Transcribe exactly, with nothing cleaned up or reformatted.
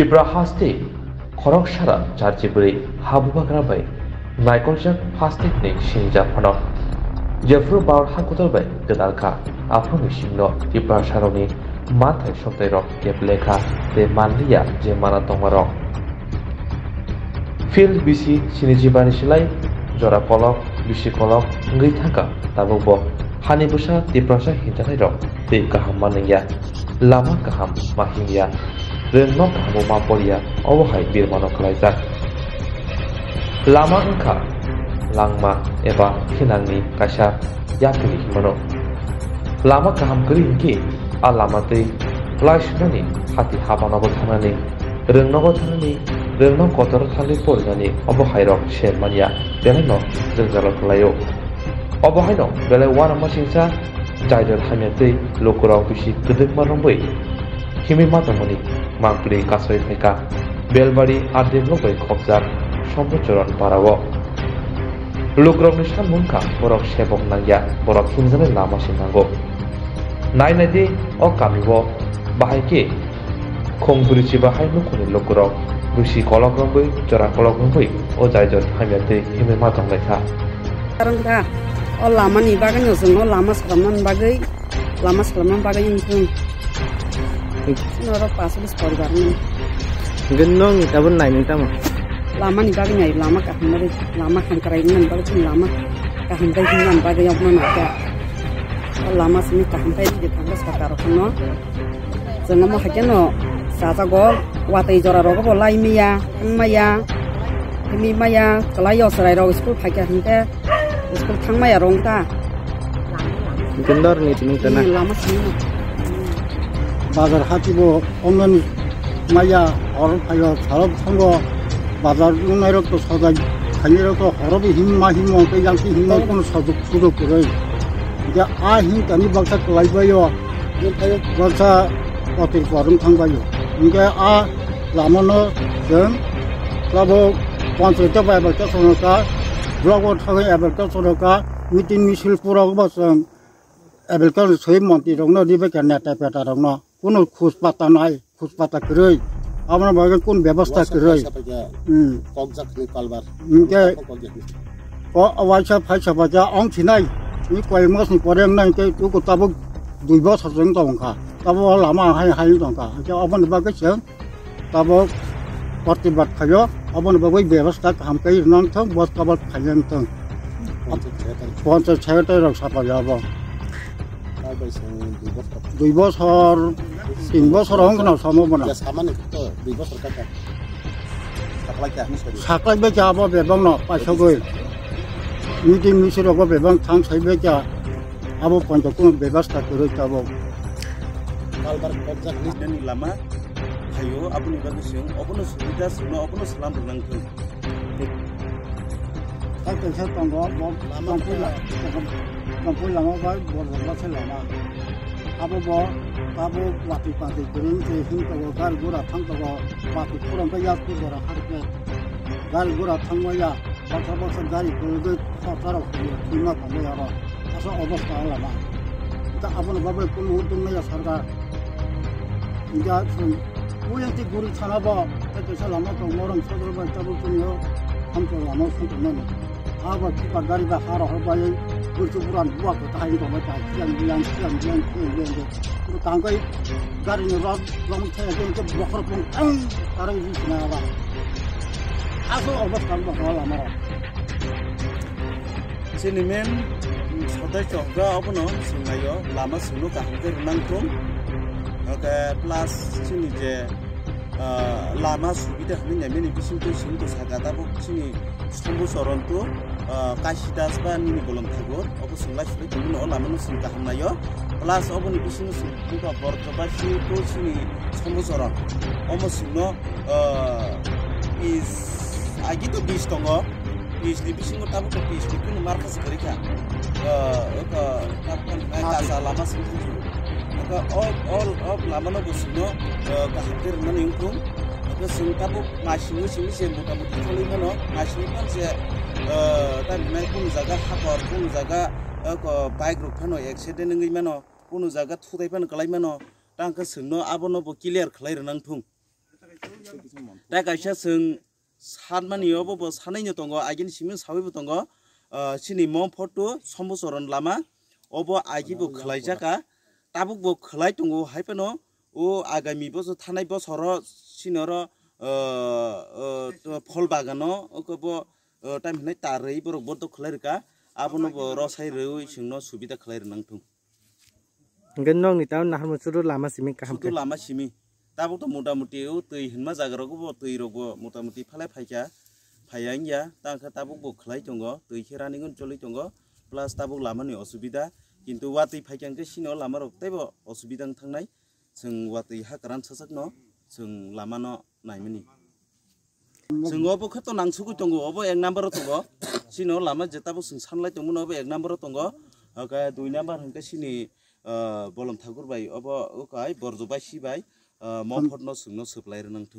จิบราฮัสติขอรักษาจารจิบรีฮาบุบากราบายนายคนจักฮัสติเนกชินจับพนอเยฟรูบาร์ฮักุตอร์บายเดลกาอาพรมิชินโนจิบราชาโนนีมาทัยชมเตยรอกเก็บเลขาเดมันลียาเจมานาตงมารอกฟิลบิซีชินจิบานิชไลจราพลอกบิชิคลอกงริทักกาตาบุบฮานิบุชาจิบราชาหินจันไรรอกเตกะฮัมมานิยาลามากะฮัมมาหินยาเรื่องนกหางมุมมาปลียาเอาไว้ให้บิลมานอกลายจักลามาอังคาลังมาเอวาที่นางนี้กษัตริย์ยากที่มโนลามากะฮัมกรีนกี้อาลามาตีลายชนันนี้ฮัตติฮาบานอบุธานันนี้เรื่องนกธานันนี้เรื่องนกกอตร์ธานิปอลนันนี้เอาไว้ให้รอกเชนมันยาเดี๋ยวนั้นเรื่องจะลอกลายโอเอาไว้ให้นกเดี๋ยววันมาชิงซาใจเดือดหายเมื่อตีลูกเราพิชิตกระดึกมาลงไปหิมะมาตรงนี้มังปรีกาสวยไฟกาเบลบารีอาเดนลงไปขอบจันชมพูจรนปาราวลูกรองนิชานมุนค่ะบรักเชฟองนางยาบรักหินจันนามาชินางกนายนดีออกกามิวบ่ายเกคงบริจิบะให้นุคุนลูกรองบุษีกอลกรองไปจราคลกรองไปโอใจจดให้เมื่อตีหิมะมาตรงเลยค่ะรังค่ะอลามันอีบากันอยู่ซึ่งอลามัสลามันบากัยลามัสลามันบากัยยิ่งซึ่งนรกป่าสุดสปอร์ตการ์มันเงินน้องแต่วันไหนนึงตั้งมั้งลามันอีบากันใหญ่ลามักกะหันมาดิลามักหันกระไรนั่นบากัยซึ่งลามักกะหันไปที่นั่นบากัยยอมมาหนักแกลามัสมีกะหันไปที่เด็กทำรัสกัดการ์คนเนาะซึ่งน้องมาขยันเนาะสาธกอลวัติจราโรก็บอกไล่เมียมายามีมายากลายยอดสลายเราสกุลไปแกหันแกสกุลทั้งมายาร้องตาเงินดอลนี่ถึงจะนะลามัสมีบาดาร์ฮัตติโบอมนมายาอรุณพยาสารบทั้งก็บาดาร์ลุงนายรักตัวสาวได้ขันยรักตัวหารบีหิมมาหิมมองไปยังที่หิมมาคนสาวดุสุดกุเรย์จะอาหิมกันนี่บางสักไล่ไปอยู่นี่ไปบางสักปฏิบัติทั้งไปอยู่นี่ก็อาลามันเนอเดิมแล้วก็ปันสุดจะไปแบบจะสนุกกันเราก็ทั้งไปแบบจะสนุกกันมีที่มีศิลปุระก็แบบสั่งแบบก็สวยมันที่ตรงนั้นดีไปกันเนี่ยแต่เป็นตาตรงนั้นคุณขุดปัตตานีขุดปัตตาครีอามันบอกว่าคุณเบียบสตาครีอืมกองจักรีพัลบาร์นี่แกก็อวัยชาภัยชาภัยจะอ่างที่ไหนนี่ใครมั่งสิประเด็นนั่นแกทุกคนตาบุกดูบอสสิ่งต่างกันตาบุกหลามาให้ให้ต่างกันจะอามันบอกก็เช่นตาบุกปฏิบัติขยับอามันบอกว่าเบียบสตาทำกันนั่นทั้งบอสกับบัตรขยันทั้งควรจะใช้ได้รักษาประโยชน์ดูบอสอร์สินบอสอร์ห้องกันเอาสามวันนะสามวันนี่ก็ดูบอสอร์กันไปสักไล่ไปสักไล่ไปจะเอาไปบ้างเนาะไปเช่าด้วยมีที่มีสิ่งก็ไปบ้างทั้งใช้ไปจะเอาไปคนจะคุณไปบ้านสักตัวจะเอาการการการจักรนี่ลามาพายุอัปนุกันไปเสียงอัปนุสุริยาสุนอัปนุสลามบุญนั่งกันถ้าเกิดเช่นตอนก็มองมองพูดละมันพูดแล้วว่าบอลบอลเสร็จแล้วนะอาบุบอาบุวัติปาติคนนี้ที่หิ้งตัวการกุระทั้งตัวปาติคนนั้นก็ยากที่จะรักษาได้การกุระทั้งว่ายาบางครั้งบางสัปดาห์คนนี้ข้อสารของที่มาของยาเราอาศัยอุปสรรคอะไรนะแต่อาบุนบ้าไปคนนู้นตรงนี้จะสารได้ยาส่วนผู้ยังที่กุริชานะบ้าแต่เจ้าละมั่งตัวมรังสกุลบ้าจะบุกคนนี้ทำตัวละมั่งสุดนั่นอาบุที่ปาการิบาฮาร์หัวใบบุรุษบุรันวักตายนี่ต้องมาตายเชียงเชียงเชียงเชียงเชียงเชียงคุณต่างกันการนี้รับลงเที่ยงเที่ยงบวกรับลงตั้งอะไรอยู่ที่นั่นวะอาสุออกมาทำแบบนั้นละมั้งสิ่งนี้มันสุดท้ายจบก็เอาไปน้องสิ่งไหนก็ลามาสิ่งนู้นก็หันไปนั่งตรงแล้วก็ plus สิ่งนี้จะลามาสุบิดะนี่เนี่ยมันเป็นสิ่งที่สิ่งที่สักการะพวกสิ่งนี้สมบูรณ์สรรตัวการศึกษาสปานี่มีกลุ่มที่ก่อนอพยพมาช่วยจุนอัลลาห์มนุษย์สิ่งที่ทำนายอ plus อพยพสิ่งที่พวกบอร์ตบัชชีตัวสิ่งนี้สมบูรณ์สรรอพยพสิ่งนี้ is อากิตุบิสตงก์ is ลิบิสิ่งที่ทำพวกบิสที่คุณมาร์คส์กริกะก็ทำกันการศึกษาลามาสิ่งที่ก็ all all all ลามานุบุสิ่งนี้ก็หักเดินมันยุ่งคุ้มก็สิ่งที่พวกมาชิมุชิมิเซมบุตรบุตรที่เขาเรียนกันเนาะมาชิมุมันจะแต่เมื่อคุณจะก็หักออกคุณจะก็ก็ไปกรุ๊ปนั้นเอ็กซ์เดนนึงยิ่งมันเนาะคุณจะก็ทุกที่เป็นกลายมันเนาะตั้งแต่สิ่งนั้นอาบน้ำบุกิเลอร์คลายรังทุ่ง แต่ก็เช่นซึ่งสัตว์มันอยู่บ่บ่สันนิษฐานตรงก็อาจจะชิมิสาวิบุตรงก็ชินิมอมพอตัวสมบูรณ์ละมั้งโอ้บ่อาจจะบุคลายจักรตาบุบุคลายตรงก็หายไปเนาะโอ้อากามีบ่ท่านในบ่สระชินระผลบางเนาะก็บ่ตามในตาเรียบบ่บ่ตัวคลายรึกะอาปนบ่รอใช้เรื่องชิงเนาะสุบิตาคลายรึนังทุ่งงั้นน้องนี่ตอนนั้นมันสุดลามาชิมิค่ะสุดลามาชิมิตาบุตรมุตามุติเอาตีหินมาจากรกบ่ตีรกบ่มุตามุติพลายพายจ้าพายยังจ้าตั้งแต่ตาบุบุคลายตรงก็ตีขี้รานิงก็จลิตรงก็ plus ตาบุลามันนี่อสุบิตากินตัววัดตีพายจังก็ชินอลามารกเตบ่อสุบิตังทั้งในซึ่งวัดตีฮักรันสักเนาะซึ่งลามันเนาะไหนมันนี่ซึ่งอบก็ต้องนั่งสุกุตรงก็อบเอกนัมเบอร์ตรงก็ชินอลามันจะตาบุซึ่งสันไลตรงมันอบเอกนัมเบอร์ตรงก็ก็ดูนัมเบอร์ทั้งก็ชินีบอลมทักกุรใบอบก็ไอ้บอร์จูใบชีใบมอมพอดนอสึงนอสืบไลเรนังทุ